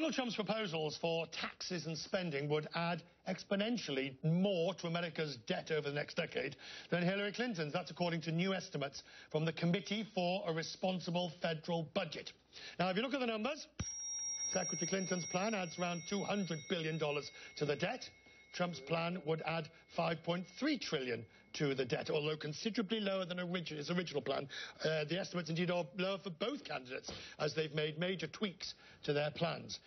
Donald Trump's proposals for taxes and spending would add exponentially more to America's debt over the next decade than Hillary Clinton's. That's according to new estimates from the Committee for a Responsible Federal Budget. Now, if you look at the numbers, Secretary Clinton's plan adds around $200 billion to the debt. Trump's plan would add $5.3 trillion to the debt, although considerably lower than his original plan. The estimates, indeed, are lower for both candidates, as they've made major tweaks to their plans.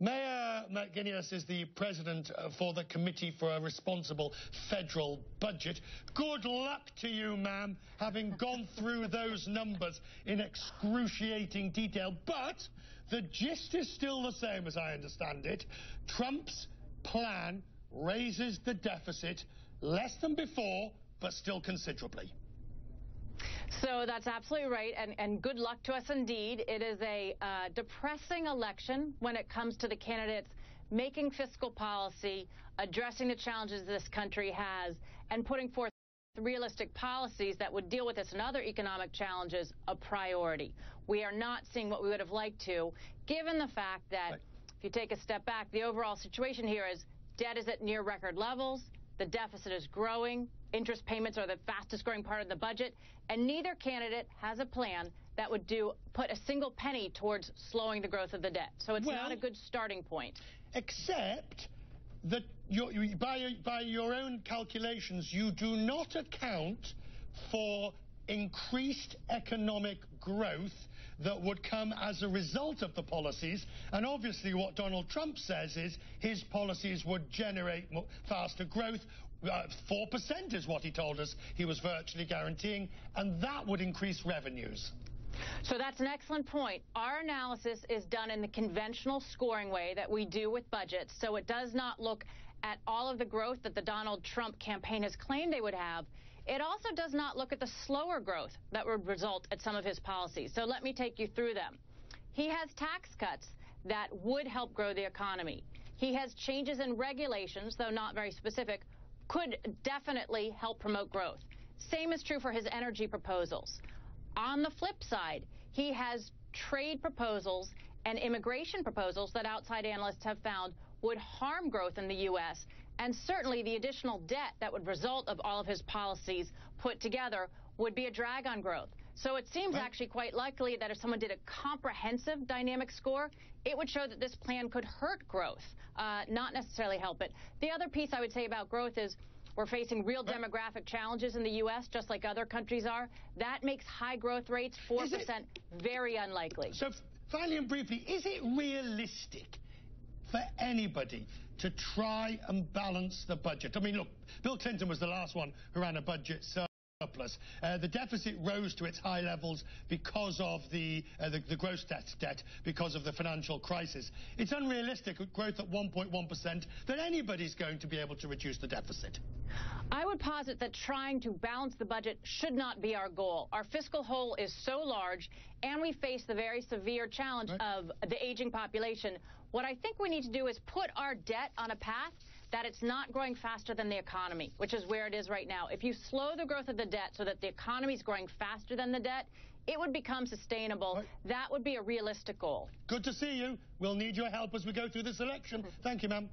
Maya MacGuineas is the president for the Committee for a Responsible Federal Budget. Good luck to you, ma'am, having gone through those numbers in excruciating detail. But the gist is still the same, as I understand it. Trump's plan raises the deficit less than before, but still considerably. So that's absolutely right, and good luck to us indeed. It is a depressing election when it comes to the candidates making fiscal policy, addressing the challenges this country has, and putting forth realistic policies that would deal with this and other economic challenges a priority. We are not seeing what we would have liked to, given the fact that, right, if you take a step back, the overall situation here is debt is at near record levels, the deficit is growing, interest payments are the fastest growing part of the budget, and neither candidate has a plan that would put a single penny towards slowing the growth of the debt. So it's not a good starting point. Except that by your own calculations, you do not account for increased economic growth that would come as a result of the policies. And obviously what Donald Trump says is his policies would generate faster growth. 4% is what he told us he was virtually guaranteeing, and that would increase revenues. So that's an excellent point. Our analysis is done in the conventional scoring way that we do with budgets, so it does not look at all of the growth that the Donald Trump campaign has claimed they would have. It also does not look at the slower growth that would result at some of his policies. So let me take you through them. He has tax cuts that would help grow the economy. He has changes in regulations, though not very specific, could definitely help promote growth. Same is true for his energy proposals. On the flip side, he has trade proposals and immigration proposals that outside analysts have found would harm growth in the U.S. And certainly the additional debt that would result of all of his policies put together would be a drag on growth. So it seems actually quite likely that if someone did a comprehensive dynamic score, it would show that this plan could hurt growth, not necessarily help it. The other piece I would say about growth is we're facing real demographic challenges in the U.S., just like other countries are. That makes high growth rates, 4%, very unlikely. So finally and briefly, is it realistic for anybody to try and balance the budget? I mean, look, Bill Clinton was the last one who ran a budget surplus. The deficit rose to its high levels because of the gross debt, because of the financial crisis. It's unrealistic, with growth at 1.1%, that anybody's going to be able to reduce the deficit. I would posit that trying to balance the budget should not be our goal. Our fiscal hole is so large, and we face the very severe challenge of the aging population. What I think we need to do is put our debt on a path that it's not growing faster than the economy, which is where it is right now. If you slow the growth of the debt so that the economy is growing faster than the debt, it would become sustainable. That would be a realistic goal. Good to see you. We'll need your help as we go through this election. Thank you, ma'am.